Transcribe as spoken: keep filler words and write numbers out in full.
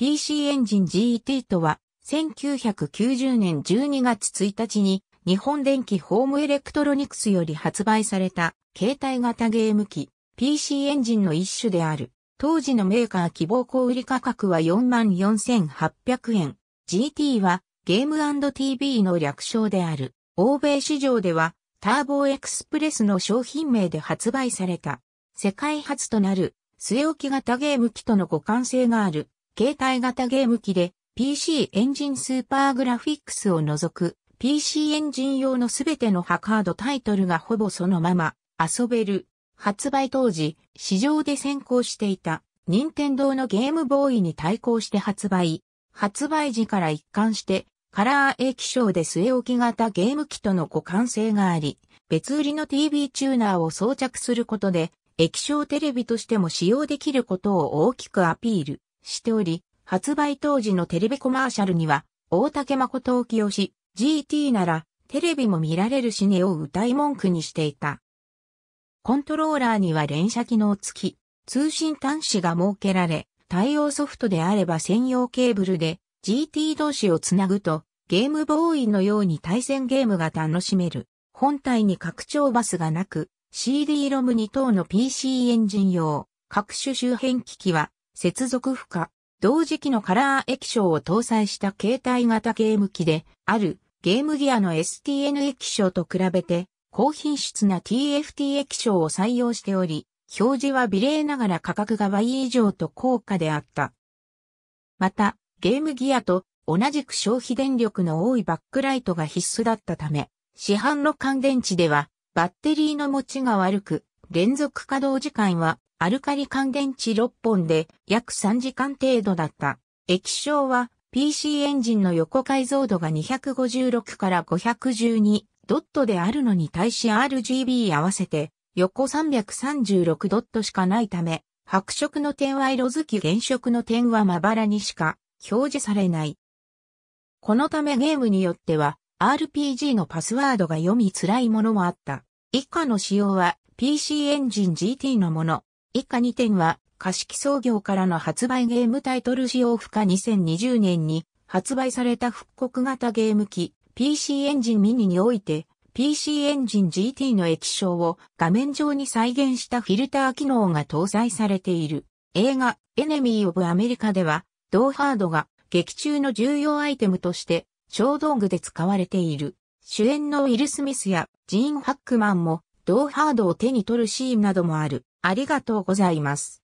ピーシー エンジン ジーティー とは、せんきゅうひゃくきゅうじゅうねんじゅうにがつついたちに日本電機ホームエレクトロニクスより発売された携帯型ゲーム機 ピーシー エンジンの一種である。当時のメーカー希望小売価格は よんまんよんせんはっぴゃくえん。ジーティー はゲーム&ティーブイ の略称である。欧米市場ではターボエクスプレスの商品名で発売された。世界初となる据え置き型ゲーム機との互換性がある携帯型ゲーム機で ピーシー エンジンスーパーグラフィックスを除く ピーシー エンジン用のすべてのエイチユーシーエーアールティータイトルがほぼそのまま遊べる。発売当時、市場で先行していた任天堂のゲームボーイに対抗して発売。発売時から一貫してカラー液晶で据え置き型ゲーム機との互換性があり、別売りの ティーブイ チューナーを装着することで液晶テレビとしても使用できることを大きくアピールしており、発売当時のテレビコマーシャルには、大竹誠を起用し、ジーティー ならテレビも見られるしねを謳い文句にしていた。コントローラーには連射機能付き、通信端子が設けられ、対応ソフトであれば専用ケーブルで ジーティー 同士をつなぐと、ゲームボーイのように対戦ゲームが楽しめる。本体に拡張バスがなく、シーディーロムに 等の ピーシー エンジン用、各種周辺機器は接続不可。同時期のカラー液晶を搭載した携帯型ゲーム機であるゲームギアの エスティーエヌ 液晶と比べて高品質な ティーエフティー 液晶を採用しており、表示は美麗ながら価格が倍以上と高価であった。また、ゲームギアと同じく消費電力の多いバックライトが必須だったため、市販の乾電池ではバッテリーの持ちが悪く、連続稼働時間はアルカリ乾電池ろっぽんで約さんじかん程度だった。液晶は ピーシー エンジンの横解像度がにひゃくごじゅうろくからごひゃくじゅうにドットであるのに対し アールジービー 合わせて横さんびゃくさんじゅうろくドットしかないため、白色の点は色づき原色の点はまばらにしか表示されない。このためゲームによっては アールピージー のパスワードが読みづらいものもあった。以下の仕様は ピーシー エンジン ジーティー のもの。以下にてんは、貸木総業からの発売ゲームタイトル使用不可にせんにじゅうねんに発売された復刻型ゲーム機 ピーシー エンジンミニにおいて ピーシー エンジン ジーティー の液晶を画面上に再現したフィルター機能が搭載されている。映画エネミー・オブ・アメリカでは同ハードが劇中の重要アイテムとして小道具で使われている。主演のウィル・スミスやジーン・ハックマンも同ハードを手に取るシーンなどもある。ありがとうございます。